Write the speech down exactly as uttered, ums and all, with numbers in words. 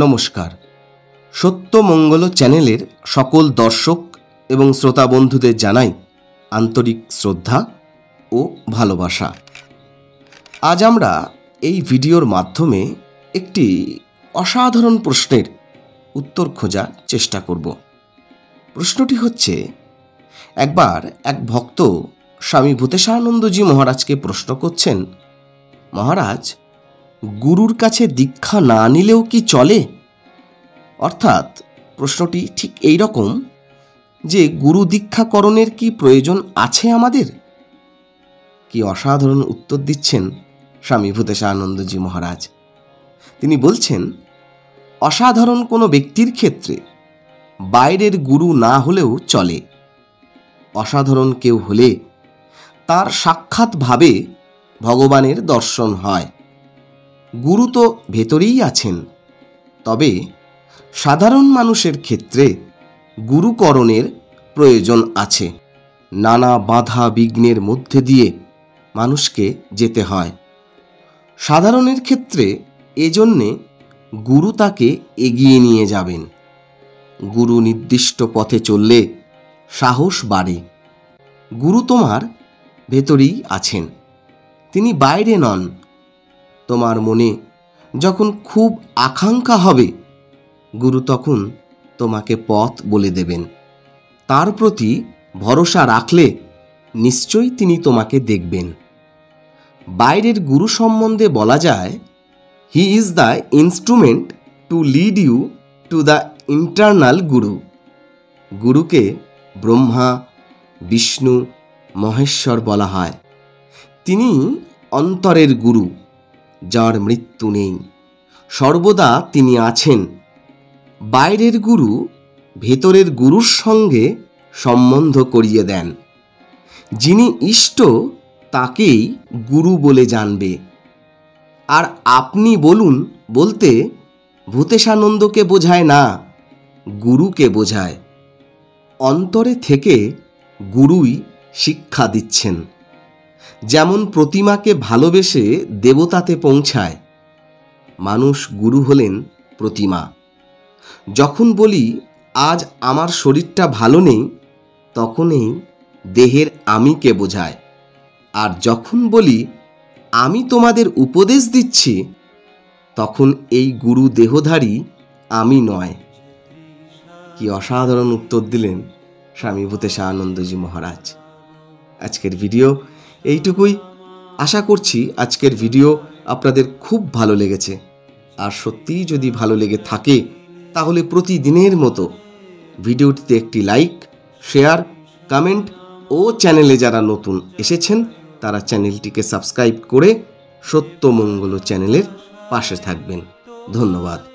নমস্কার, সত্য মঙ্গল চ্যানেলের সকল দর্শক এবং শ্রোতা বন্ধুদের জানাই আন্তরিক শ্রদ্ধা ও ভালোবাসা। আজ আমরা এই ভিডিওর মাধ্যমে একটি অসাধারণ প্রশ্নের উত্তর খোঁজার চেষ্টা করব। প্রশ্নটি হচ্ছে, একবার এক ভক্ত স্বামী ভূতেশানন্দজি মহারাজকে প্রশ্ন করছেন, মহারাজ, গুরুর কাছে দীক্ষা না নিলেও কি চলে? অর্থাৎ প্রশ্নটি ঠিক এই রকম যে, গুরু দীক্ষাকরণের কি প্রয়োজন আছে আমাদের? কি অসাধারণ উত্তর দিচ্ছেন স্বামী ভূতেশানন্দজি মহারাজ। তিনি বলছেন, অসাধারণ কোনো ব্যক্তির ক্ষেত্রে বাইরের গুরু না হলেও চলে। অসাধারণ কেউ হলে তার সাক্ষাৎভাবে ভগবানের দর্শন হয়। গুরু তো ভেতরেই আছেন, তবে সাধারণ মানুষের ক্ষেত্রে গুরুকরণের প্রয়োজন আছে। নানা বাধা বিঘ্নের মধ্যে দিয়ে মানুষকে যেতে হয়। সাধারণের ক্ষেত্রে এজন্যে গুরু তাকে এগিয়ে নিয়ে যাবেন। গুরু নির্দিষ্ট পথে চললে সাহস বাড়ে। গুরু তোমার ভেতরেই আছেন, তিনি বাইরে নন। তোমার মনে যখন খুব আকাঙ্ক্ষা হবে, গুরু তখন তোমাকে পথ বলে দেবেন। তার প্রতি ভরসা রাখলে নিশ্চয়ই তিনি তোমাকে দেখবেন। বাইরের গুরু সম্বন্ধে বলা যায়, he is the instrument to lead you to the internal guru. গুরুকে ব্রহ্মা, বিষ্ণু, মহেশ্বর বলা হয়। তিনি অন্তরের গুরু, যার মৃত্যু নেই। সর্বদা তিনি আছেন। বাইরের গুরু ভেতরের গুরুর সঙ্গে সম্বন্ধ করিয়ে দেন। যিনি ইষ্ট তাকেই গুরু বলে জানবে। আর আপনি বলুন বলতে ভূতেশানন্দকে বোঝায় না, গুরুকে বোঝায়। অন্তরে থেকে গুরুই শিক্ষা দিচ্ছেন। যেমন প্রতিমাকে ভালোবেসে দেবতাতে পৌঁছায়, মানুষ গুরু হলেন প্রতিমা। যখন বলি আজ আমার শরীরটা ভালো নেই, তখনই দেহের আমিকে বোঝায়। আর যখন বলি আমি তোমাদের উপদেশ দিচ্ছি, তখন এই গুরু দেহধারী আমি নয়। কি অসাধারণ উত্তর দিলেন স্বামী ভূতেশানন্দজি মহারাজ। আজকের ভিডিও এইটুকুই। আশা করছি আজকের ভিডিও আপনাদের খুব ভালো লেগেছে। আর সত্যিই যদি ভালো লেগে থাকে, তাহলে প্রতিদিনের মতো ভিডিওটিতে একটি লাইক, শেয়ার, কমেন্ট ও চ্যানেলে যারা নতুন এসেছেন তারা চ্যানেলটিকে সাবস্ক্রাইব করে সত্যমঙ্গল চ্যানেলের পাশে থাকবেন। ধন্যবাদ।